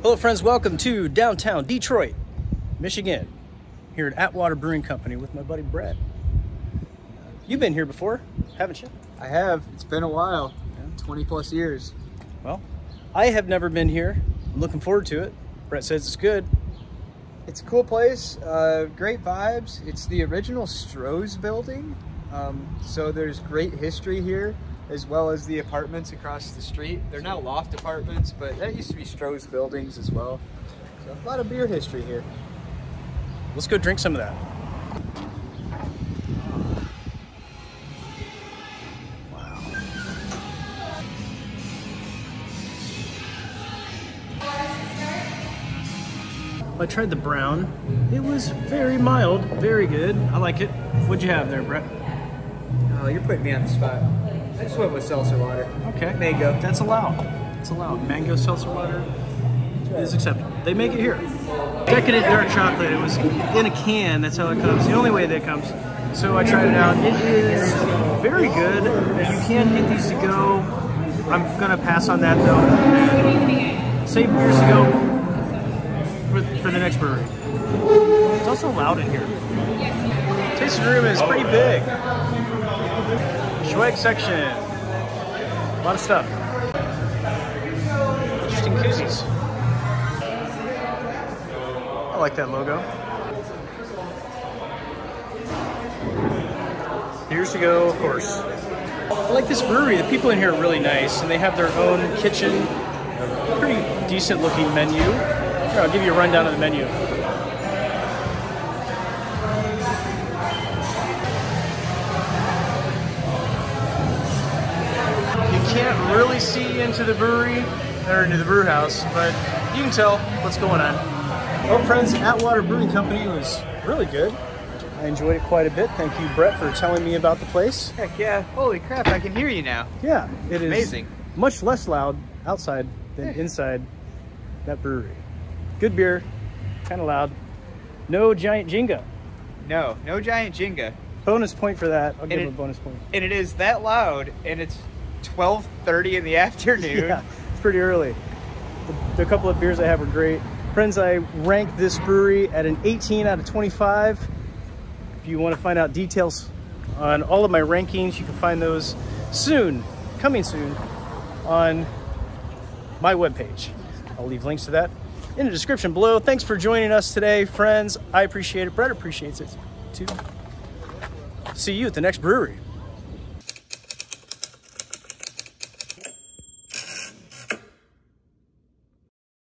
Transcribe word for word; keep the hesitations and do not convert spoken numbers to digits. Hello friends, welcome to downtown Detroit, Michigan, here at Atwater Brewing Company with my buddy Brett. You've been here before, haven't you? I have. It's been a while, yeah. twenty plus years. Well, I have never been here. I'm looking forward to it. Brett says it's good. It's a cool place, uh, great vibes. It's the original Stroh's building, um, so there's great history here, as well as the apartments across the street. They're now loft apartments, but that used to be Stroh's buildings as well. So a lot of beer history here. Let's go drink some of that. Wow. I tried the brown. It was very mild, very good. I like it. What'd you have there, Brett? Oh, you're putting me on the spot. I just went with seltzer water. Okay. Mango. That's allowed. That's allowed. Mango seltzer water is acceptable. They make it here. Decadent dark chocolate. It was in a can. That's how it comes. The only way that comes. So I tried it out. It is very good. You can get these to go. I'm going to pass on that though. And save beers to go for, for the next brewery. It's also loud in here. Tasting room is pretty big. Schweig section. A lot of stuff. Interesting koozies. I like that logo. Here's to go, of course. I like this brewery. The people in here are really nice, and they have their own kitchen. Pretty decent looking menu. Here, I'll give you a rundown of the menu. Can't really see into the brewery or into the brew house, but you can tell what's going on. Well friends, Atwater Brewing Company was really good. I enjoyed it quite a bit. Thank you, Brett, for telling me about the place. Heck yeah. Holy crap, I can hear you now. Yeah, it is amazing. Much less loud outside than inside that brewery. Good beer, kind of loud. No giant Jenga. No, no giant Jenga. Bonus point for that. I'll give him a bonus point. And it is that loud, and it's twelve thirty in the afternoon. Yeah, it's pretty early. The, the couple of beers I had were great. Friends, I ranked this brewery at an eighteen out of twenty-five. If you want to find out details on all of my rankings, you can find those soon, coming soon, on my webpage. I'll leave links to that in the description below. Thanks for joining us today, friends. I appreciate it. Brett appreciates it too. See you at the next brewery.